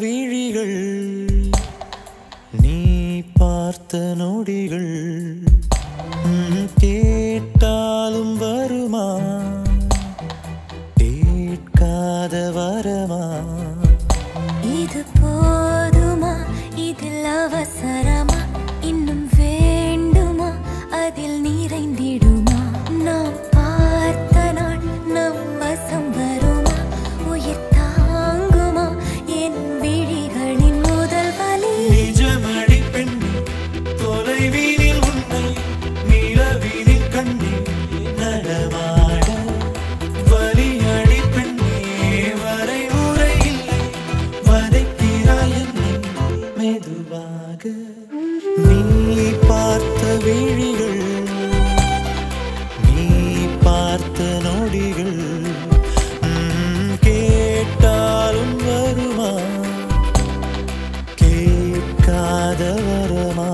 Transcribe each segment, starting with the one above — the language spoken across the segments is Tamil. விழிகள், நீ பார்த்த நொடிகள், கேட்டாலும் வருமா கேட்காத வரமா? இது போதுமா? இதில் அவசரமா? இன்னும் வேண்டுமா? அதில் நிறைந்திடுமா? நாம் பார்த்த நாள் நம் வசம் வருமா? உயிர் தாங்குமா என் விழிகளின் முதல் வலி? நிஜமடி பெண், தொலைவீனில் உன்னை, நிலவீனில் கண்ணி நடமாட வலி. அடி பெண்ணே, வரை உரை இல்லை, வதைக்கிறாய் என்னை மெதுவாக. நீ பார்த்த விழிகள், நீ பார்த்த நொடிகள், கேட்டாலும் வருமா கேட்காத வரமா?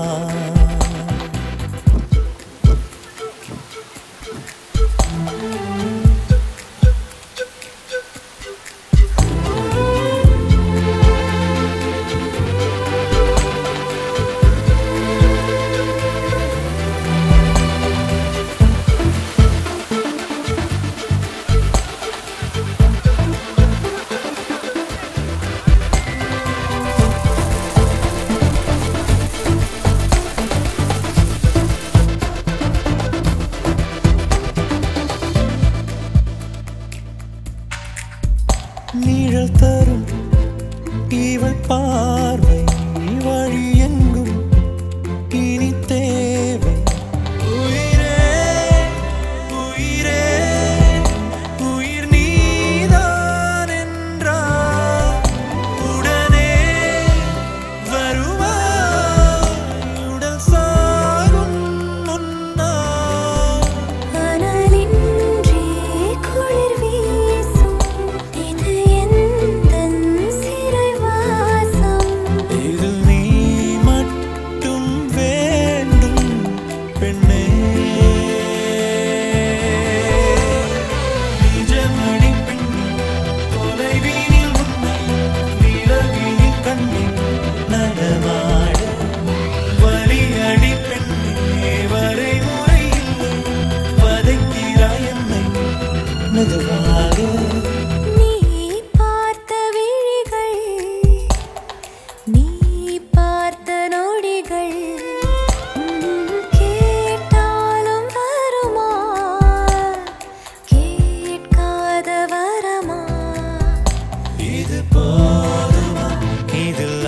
நீழல் தரும் இவள் பார்வை, வழி எங்கும் இனி தேவை. உயிரே உயிரே உயிர் நீதான் என்றால் உடனே வருவாய். உடல் சாகும் முன்னால் அனலின்றி குளிர் வீசும். இது நீ பார்த்த விழிகள், நீ பார்த்த நொடிகள், கேட்டாலும் வருமா கேட்காத வரமா? இது போதுமா? இதில்